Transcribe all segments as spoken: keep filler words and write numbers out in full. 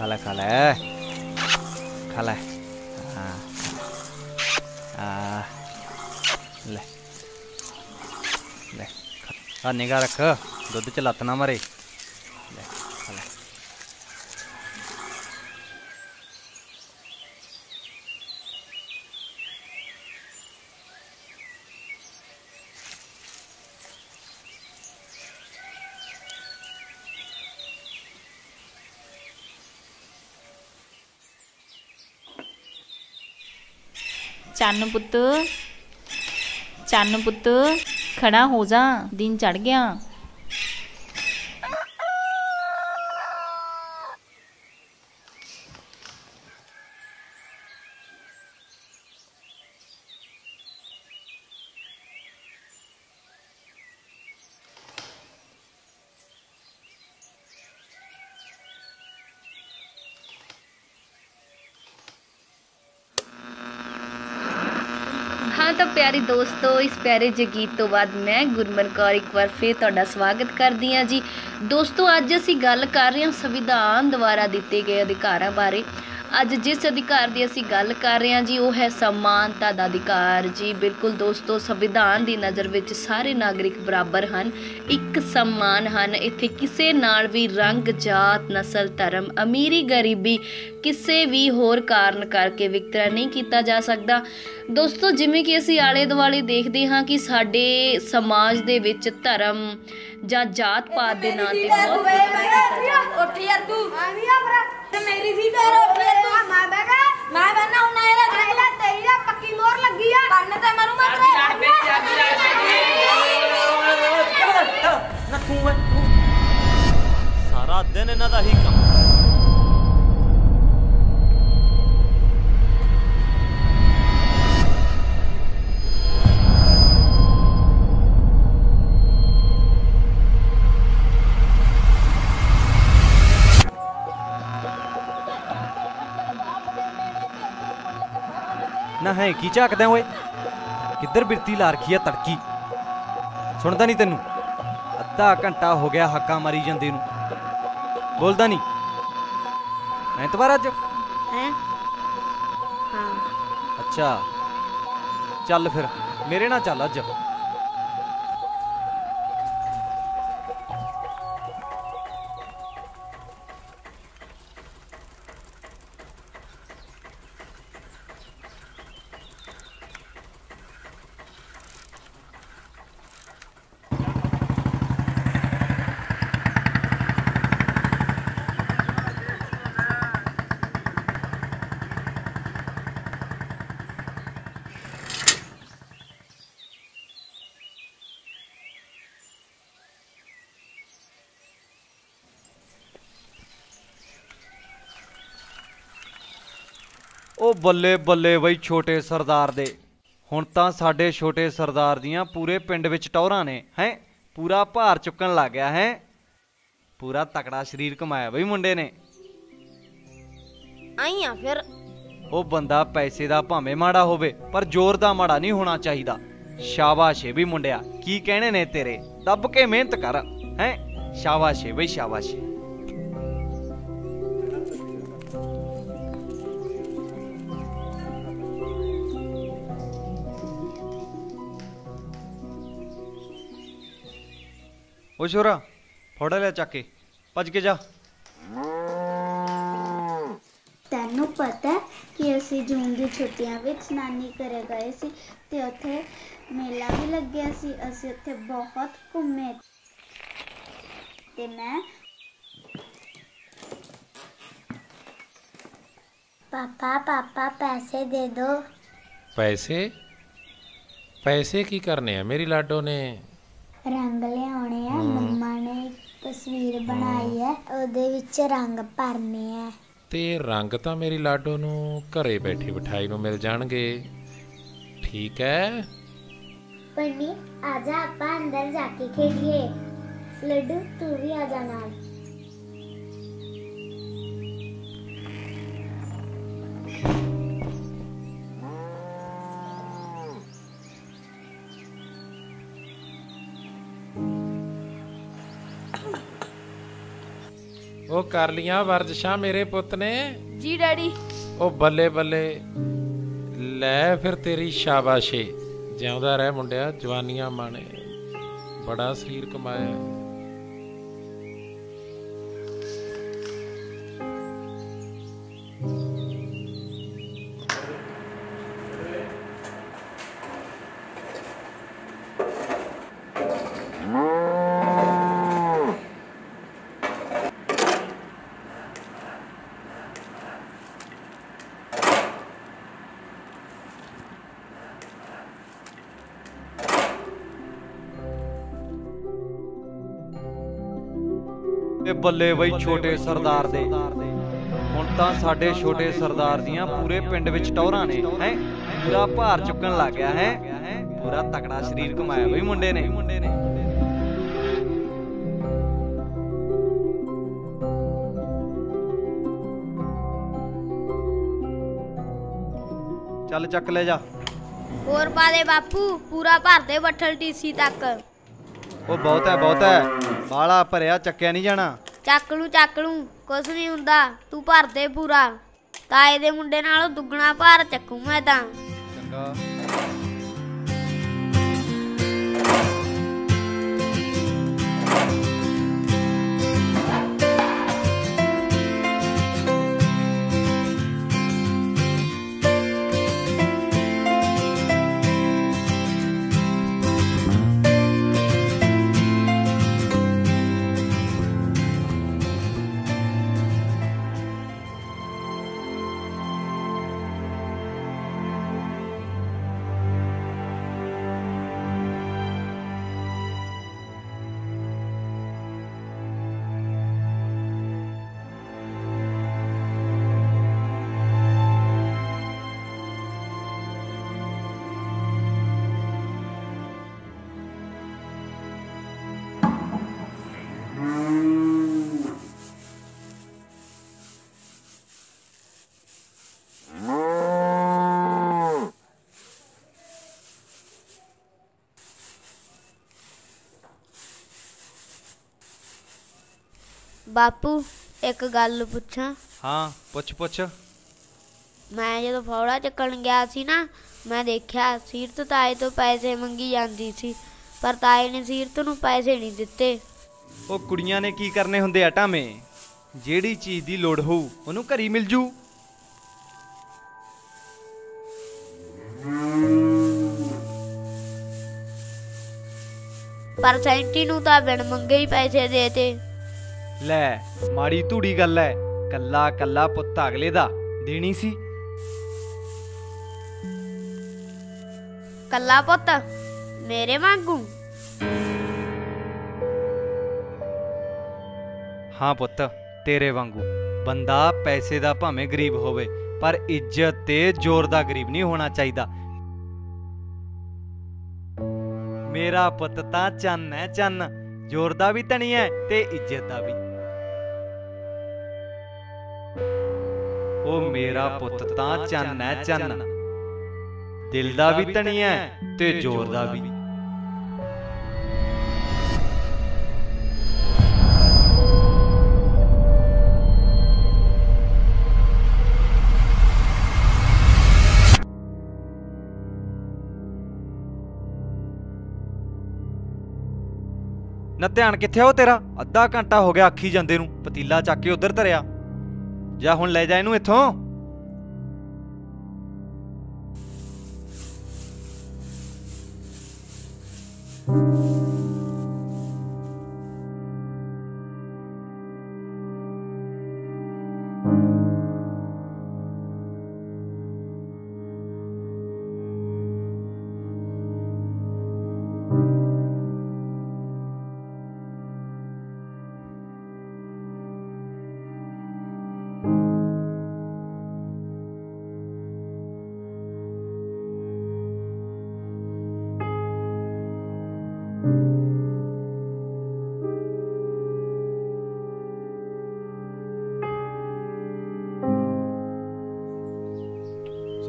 खाला खाला खाला ले ले आ निगाह रख दुध च लत्त ना मारे। चानू पुत्त चानू पुत्त खड़ा हो जा, दिन चढ़ गया। हाँ तो प्यारे दोस्तों, इस प्यारे जे गीत तो बाद मैं गुरमन कौर एक बार फिर तुहाडा स्वागत करती हाँ जी। दोस्तों अज असी गल कर रहे हाँ संविधान द्वारा दिए गए अधिकारों बारे। अज जिस अधिकार की असी गल कर रहे हाँ जी वो है समानता का अधिकार जी। बिल्कुल दोस्तों, संविधान की नज़र में सारे नागरिक बराबर हैं, एक समान हैं। इत्थे किसी नाल भी रंग, जात, नस्ल, धर्म, अमीरी, गरीबी किसी भी होर कारण करके विकतरा नहीं किया जा सकता। दोस्तों जिमें कि असी आले दुआले देखते हाँ कि साडे समाज दे विच धर्म जां जात पात दे नाम ते बहुत मेरी भी करो फिर तू मां बगा मां बनना उना रे तेरा तेरा पक्की मोर लगी है बनने ते मरू मत रे नखू मत सारा दिन इना दा ही काम। ना है की झाकद ओए किधर बिरती ला रखी है तड़की, सुनता नहीं तेनू। अद्धा घंटा हो गया हक्का मारी जांदे नू, बोलता नहीं। ऐतवार अज हैं? हां अच्छा चल फिर मेरे ना चल अज। ओ बल्ले बल्ले बई छोटे सरदार दे, हुण तां साडे छोटे सरदार दियां पूरे पिंड विच टौरां ने हैं, पूरा भार चुकन लग गया है। पूरा तकड़ा शरीर कमाया बई मुंडे ने। आईया फिर ओ बंदा पैसे दा भावें माड़ा होवे पर जोर दा माड़ा नहीं होना चाहिदा। शाबाश ए बई मुंडिया, की कहने ने तेरे, दब के मेहनत कर हैं। शाबाश ए बई शाबाश। ओ छोरा फोड़ा लिया चाके, भज के जा। तेनू पता कि असी जून की छुट्टियां विच नानी घरे गए सी ते उत्थे मेला भी लग गया सी। असी उत्थे बहुत घूमे ते मैं पापा पापा पैसे दे दो। पैसे पैसे की करने हैं? मेरी लाडो ने रंग लियाने हैं, मम्मा ने तस्वीर बनाई है ओदे विच रंग भरने हैं ते रंग तां मेरी लाडो नूं घरे बैठी बिठाई नूं मिल जाणगे। ठीक है पन्नी आजा आपां अंदर जाके खेलिए। लड्डू तू भी आजा नाल। वो कर लिया वर्जिशा मेरे पुत ने? जी डैडी। ओ बल्ले बल्ले, लै फिर तेरी शाबाशे, जिंदा रह मुंडिया, जवानियां माने, बड़ा शरीर कमाया। बल्ले बई छोटे सरदार दे, हुण तां साडे छोटे सरदार दियां पूरे पिंड विच टौरां ने, हैं पूरा भार चुकण लग गया है, पूरा तगड़ा शरीर घुमाया बई मुंडे ने। चल चक ले जा, होर पा दे बापू, पूरा भर दे बठल टीसी तक। ओ बहुत है बहुत है, बाला भरिया चक्या नहीं जाना। चक लू चक लू, कुछ नहीं हुंदा, तू भर दे पूरा, ताए दे मुंडे नालों दुगना भार चकू मैं तां। चंगा। बापू एक गल पूछां? हाँ पुछ पुछ। मैं जदों फौड़ा चक्कण गया सी ना, मैं देखिया सीरत ताए तो पैसे मंगी जांदी सी, पर ताए ने सीरत नूं पैसे नहीं दित्ते। ओ कुड़ियां ने की करने हुंदे आ टामें, जिहड़ी चीज़ दी लोड़ होऊ उहनूं घरी मिल जू। पर सैंटी नूं तां बिन मंगे ही पैसे देते। लै माड़ी धूड़ी गल है, कला कला पुत्त अगले दा देनी सी। कला पुत्त मेरे वांगू? हाँ पुत्त तेरे वांगू। बंदा पैसे दा भावें गरीब होवे, पर इज्जत ते जोर दा गरीब नहीं होना चाहिदा। मेरा पुत्त तां चन्न है चन्न, जोर दा भी धनी है ते इज्जत दा भी। ओ मेरा पुत्त तां चन्न है चन्न, दिल दा भी धनी है ते जोर दा भी। ना ध्यान कित्थे हो तेरा? अद्धा घंटा हो गया आखी जांदे नूं, पतीला चक के उधर धरिया जा, हुण ले जा इनू इथों।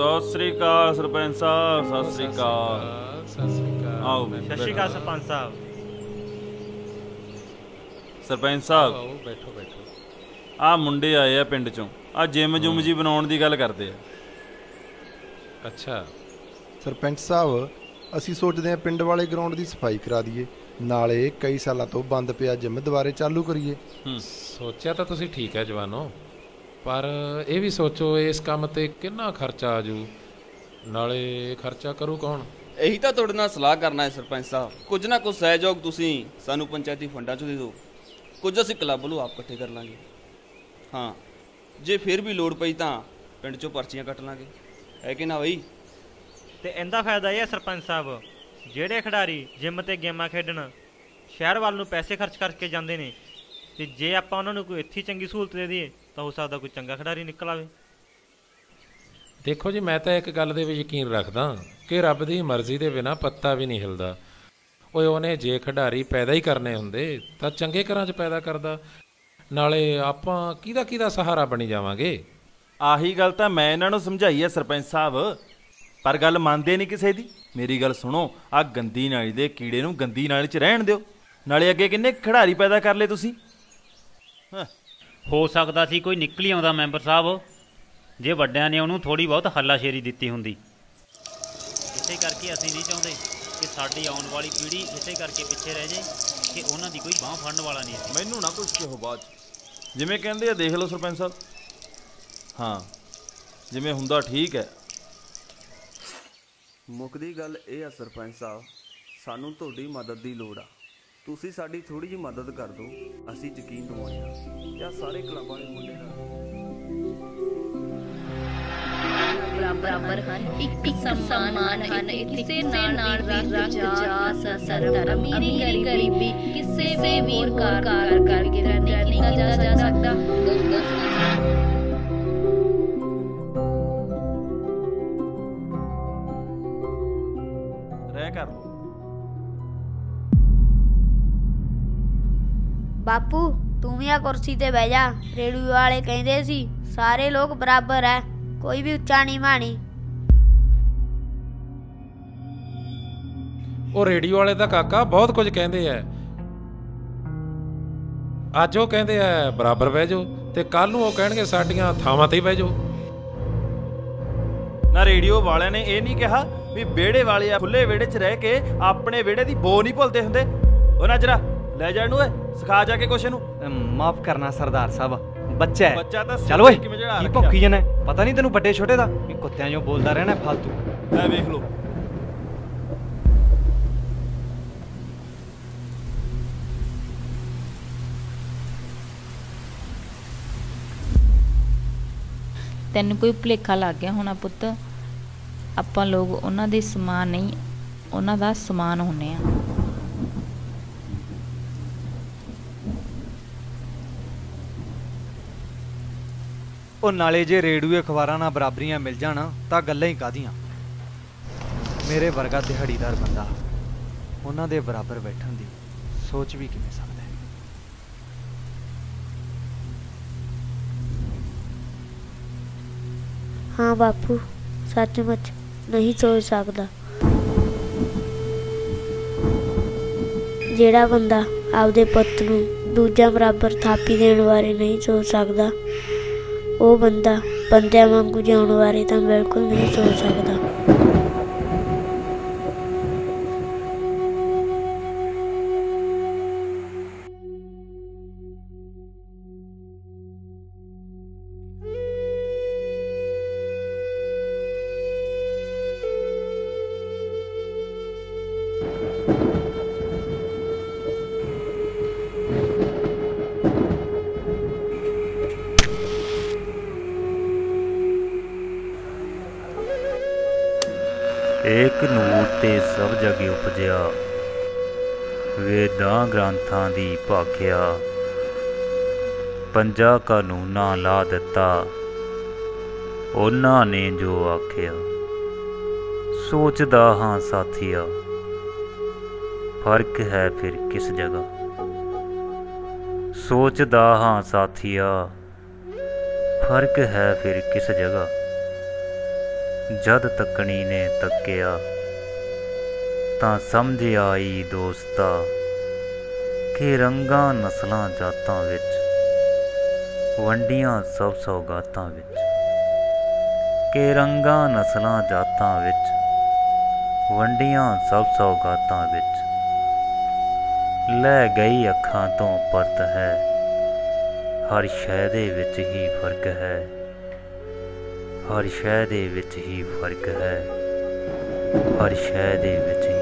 सत श्री अकाल सरपंच साहब। सत श्री अकाल। आओ सत श्री अकाल सरपंच साहब। सरपंच साहब आओ, बैठो बैठो। आ मुंडे आए आ पिंड चों आ जिम जुम जी बनाउण दी गल करदे आ। अच्छा सरपंच साहब असी सोचदे आ पिंड वाले ग्राउंड दी सफाई करा दीए नाले कई साल तो बंद पिया जिम दुबारे चालू करिए। सोचा तो तुसीं ठीक है जवानों, पर यह भी सोचो इस काम ते कितना खर्चा आजू, नाले खर्चा करू कौन। यही तो तुहाडे नाल सलाह करना है सरपंच साहब, कुछ ना कुछ सहयोग तुसीं सानू पंचायती फंडा चो दे दो, कुछ असीं क्लब नूं आप इकट्ठे कर लांगे। हाँ जे फिर भी लोड़ पई तां पिंड चों पर्चियां कट लांगे, है कि ना बई। ते इंदा फायदा यह सरपंच साहब जिहड़े खिडारी जिम ते गेमां खेडण शहर वाल नूं पैसे खर्च करके जांदे ने, ते जे आपां उहनां नूं कोई इत्थे चंगी सहूलत दे दईए तो हो सकता कोई चंगा खिडारी निकल आवे। देखो जी मैं तो एक गल दे विच यकीन रखदा कि रब दी मर्जी दे बिना पत्ता भी नहीं हिलदा। ओए उहने जे खिडारी पैदा ही करने हुंदे तां चंगे घरां च पैदा करदा, नाले आपां किहदा किहदा सहारा बनी जावांगे। आही गल तां मैं इन्हां नूं समझाई है सरपंच साहब, पर गल मंनदे नहीं किसे दी। मेरी गल सुनो, आ गंदी नाली दे कीड़े नूं गंदी नाली च रहण दिओ, नाले अगे किन्ने खिडारी पैदा कर लए तुसीं। हां हो सकता सी कोई निकली आउंदा मैंबर साहब जे वड्डिआं ने उहनूं थोड़ी बहुत हल्लाशेरी दी हुंदी। इसे करके असीं नहीं चाहुंदे कि साडी आउण वाली पीढ़ी इसे करके पिछे रह जाए कि उहनां दी कोई बांह फड़न वाला नहीं है। मैनूं ना कुछ कहो बाद जिवें कहिंदे आ, देख लो सरपंच साहब। हाँ जिवें हुंदा ठीक है। मुकदी गल इह आ सरपंच साहब, सानूं तुहाडी मदद दी लोड़ आ, तुसीं साडी थोड़ी जी मदद कर दो, असीं यकीन दिवाने आं या सारे क्लब वाले मुंडे बराबर ਹਨ, ਇੱਕ ਸਮਾਨ ਹਨ, ਕਿਸੇ ਨਾਲ ਵੀ ਰੰਗ ਜਾਤ ਸਰਮ ਅਮੀਰੀ ਗਰੀਬੀ ਕਿਸੇ ਵੀ ਪ੍ਰਕਾਰ ਕਰਕੇ ਨਹੀਂ ਕੀਤਾ ਜਾ ਸਕਦਾ। ਰਹਿ ਕਰ ਲੋ बापू, तू भी आ कुर्सी ते बह जा। रेडियो वाले कहंदे सी सारे लोग बराबर है, कोई भी उच्चा नहीं मानी। ओ रेडियो वाले दा काका बहुत कुछ कहंदे है, अज ओ कहंदे है बराबर बह जाओ ते कल नूं ओ कहणगे साडीਆਂ ਥਾਵਾਂ ਤੇ ਬਹਿ ਜਾਓ। ਨਾ रेडियो वाले ने ए नहीं कहा भी वेड़े वाले खुले वेड़े च रह के अपने वेड़े दी बो नहीं भुलदे हुंदे। ओ ना जरा ਲੈ ਜਾਣ ਨੂੰ ਏ ਸਿਖਾ ਜਾ ਕੇ ਕੁਛ ਨੂੰ। ਮਾਫ ਕਰਨਾ ਸਰਦਾਰ ਸਾਹਿਬ, ਬੱਚਾ ਹੈ, ਚਲ ਓਏ ਕੀ ਭੌਂਕੀ ਜਾਣਾ, ਪਤਾ ਨਹੀਂ ਤੈਨੂੰ ਵੱਡੇ ਛੋਟੇ ਦਾ, ਇਹ ਕੁੱਤਿਆਂ ਜੋ ਬੋਲਦਾ ਰਹਿਣਾ ਫਾਲਤੂ। ਐ ਵੇਖ ਲੋ ਤੈਨੂੰ ਕੋਈ ਭੁਲੇਖਾ ਲੱਗ ਗਿਆ ਹੋਣਾ ਪੁੱਤ, ਆਪਾਂ ਲੋਕ ਉਹਨਾਂ ਦੇ ਸਮਾਨ ਨਹੀਂ, ਉਹਨਾਂ ਦਾ ਸਮਾਨ ਹੁੰਨੇ ਆ। ਉਹ ਨਾਲੇ ਜੇ ਰੇਡੂਏ ਅਖਬਾਰਾਂ ਨਾਲ ਬਰਾਬਰੀਆਂ ਮਿਲ ਜਾਣਾ ਤਾਂ ਗੱਲਾਂ ਹੀ ਕਾਹਦੀਆਂ। ਮੇਰੇ ਵਰਗਾ ਦਿਹਾੜੀਦਾਰ ਬੰਦਾ ਉਹਨਾਂ ਦੇ ਬਰਾਬਰ ਬੈਠਣ ਦੀ ਸੋਚ ਵੀ ਕਿਵੇਂ ਸਕਦਾ ਹੈ। ਹਾਂ ਬਾਪੂ ਸੱਚਮੁੱਚ ਨਹੀਂ ਸੋਚ ਸਕਦਾ। ਜਿਹੜਾ ਬੰਦਾ ਆਪਦੇ ਪੁੱਤ ਨੂੰ ਦੂਜਾ ਬਰਾਬਰ ਥਾਪੀ ਦੇਣ ਬਾਰੇ ਨਹੀਂ ਸੋਚ ਸਕਦਾ, ਉਹ ਬੰਦਾ ਬੰਦਿਆਂ ਵਾਂਗੂ ਜਿਉਣ ਬਾਰੇ ਤਾਂ ਬਿਲਕੁਲ ਨਹੀਂ ਸੋਚ ਸਕਦਾ। एक नूर ते सब जग उपजया, वेदां ग्रंथां दी भाख्या, पंजा कानूनां ला दित्ता उन्हां ने जो आख्या। सोचदा हां साथिया फर्क है फिर किस जगह, सोचदा हां साथिया फर्क है फिर किस जगह। जद तकनी ने तकिया तां समझ आई दोस्ता कि रंगां नस्लां जातां विच वंडियां सब सौगातां विच, के रंगा नस्लां जातां विच, वंडियां सब सौगातां विच। लै गई अखां तों परत है, हर शै दे विच ही फर्क है, हर शै दे विच ही फर्क है, हर शै दे विच ही